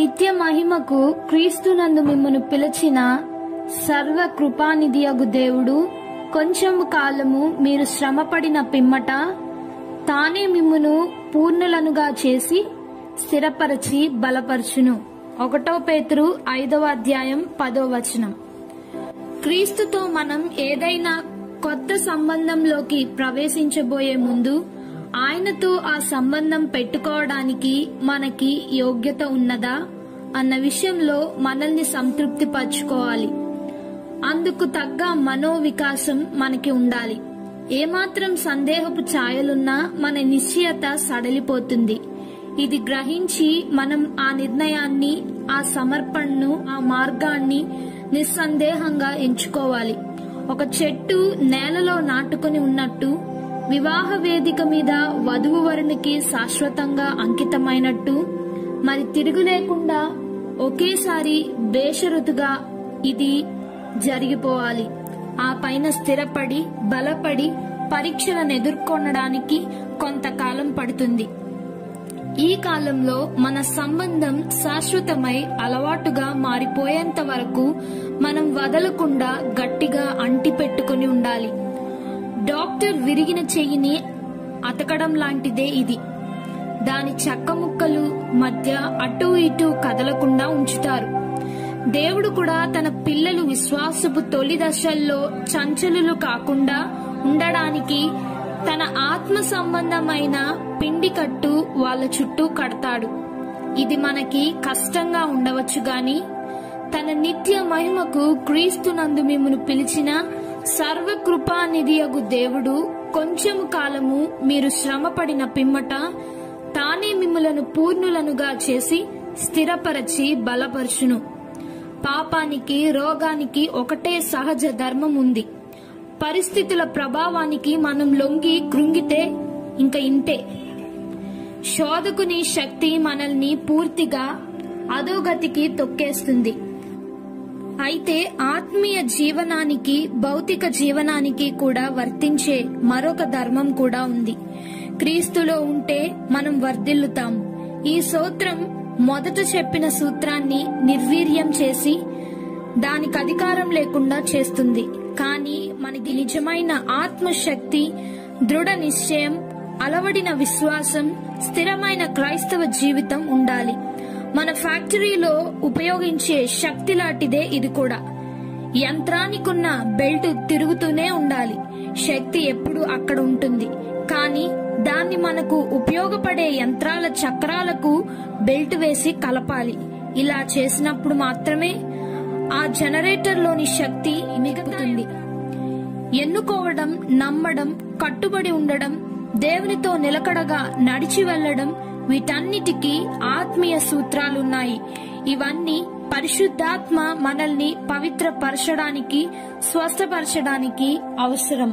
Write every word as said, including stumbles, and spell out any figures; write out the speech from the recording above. నిత్య మహిమకు క్రీస్తునందు మిమ్మును పిలిచిన సర్వ కృపానిధియగు దేవుడు కొంచెం కాలము మీరు శ్రమపడిన పిమ్మట తానే మిమ్మును పూర్ణులనుగా చేసి స్థిరపరచి బలపరచును. ఒకటో పేతురు ఐదవ అధ్యాయం పదో వచనం. క్రీస్తుతో మనం ఏదైనా కొత్త సంబంధంలోకి ప్రవేశించబోయే ముందు ఆయనతో ఆ సంబంధం పెట్టుకోవడానికి మనకి యోగ్యత ఉన్నదా అన్న విషయంలో మనల్ని సంతృప్తి పరచుకోవాలి. అందుకు తగ్గ మనోవికాసం మనకి ఉండాలి. ఏమాత్రం సందేహపు ఛాయలున్నా మన నిశ్చయత సడలిపోతుంది. ఇది గ్రహించి మనం ఆ నిర్ణయాన్ని, ఆ సమర్పణను, ఆ మార్గాన్ని నిస్సందేహంగా ఎంచుకోవాలి. ఒక చెట్టు నేలలో నాటుకుని ఉన్నట్టు, వివాహ వేదిక మీద వధువు వరునికి శాశ్వతంగా అంకితమైనట్టు, మరి తిరుగు లేకుండా ఒకేసారి బేషరుతుగా ఇది జరిగిపోవాలి. ఆ పైన స్థిరపడి బలపడి పరీక్షలను ఎదుర్కొనడానికి కొంతకాలం పడుతుంది. ఈ కాలంలో మన సంబంధం శాశ్వతమై అలవాటుగా మారిపోయేంత వరకు మనం వదలకుండా గట్టిగా అంటిపెట్టుకుని ఉండాలి. డాక్టర్ విరిగిన చెయ్యిని అతకడం లాంటిదే ఇది. దాని చెక్క ముక్కలు మధ్య అటూ ఇటూ కదలకుండా ఉంచుతారు. దేవుడు కూడా తన పిల్లలు విశ్వాసపు తొలి దశల్లో చంచలులు కాకుండా ఉండడానికి తన ఆత్మ సంబంధమైన పిండి కట్టు వాళ్ళ చుట్టూ కడతాడు. ఇది మనకి కష్టంగా ఉండవచ్చు గాని తన నిత్య మహిమకు క్రీస్తునందు మిమ్మును పిలిచిన సర్వ కృపానిధియగు దేవుడు కొంచెం కాలము మీరు శ్రమ పడిన పిమ్మట తానే మిమ్ములను పూర్ణులనుగా చేసి స్థిరపరచి బలపరచును. పాపానికి, రోగానికి ఒకటే సహజ ధర్మం ఉంది. పరిస్థితుల ప్రభావానికి మనం లొంగి కృంగితే ఇంక ఇంతే. శోధకుని శక్తి మనల్ని పూర్తిగా అధోగతికి తొక్కేస్తుంది. అయితే ఆత్మీయ జీవనానికి, భౌతిక జీవనానికి కూడా వర్తించే మరొక ధర్మం కూడా ఉంది. క్రీస్తులో ఉంటే మనం వర్ధిల్లుతాం. ఈ సూత్రం మొదట చెప్పిన సూత్రాన్ని నిర్వీర్యం చేసి దానికి అధికారం లేకుండా చేస్తుంది. కానీ మనకి నిజమైన ఆత్మశక్తి, దృఢ నిశ్చయం, అలవడిన విశ్వాసం, స్థిరమైన క్రైస్తవ జీవితం ఉండాలి. మన ఫ్యాక్టరీలో ఉపయోగించే శక్తి లాంటిదే ఇది కూడా. యంత్రానికున్న బెల్ట్ తిరుగుతూనే ఉండాలి. శక్తి ఎప్పుడు అక్కడ ఉంటుంది. కానీ దాన్ని మనకు ఉపయోగపడే యంత్రాల చక్రాలకు బెల్ట్ వేసి కలపాలి. ఇలా చేసినప్పుడు మాత్రమే ఆ జనరేటర్లోని శక్తి మిగులుతుంది. ఎన్నుకోవడం, నమ్మడం, కట్టుబడి ఉండడం, దేవునితో నిలకడగా నడిచి వెళ్లడం, వీటన్నిటికీ ఆత్మీయ సూత్రాలున్నాయి. ఇవన్నీ పరిశుద్ధాత్మ మనల్ని పవిత్రపరచడానికి, స్వస్థపరచడానికి అవసరం.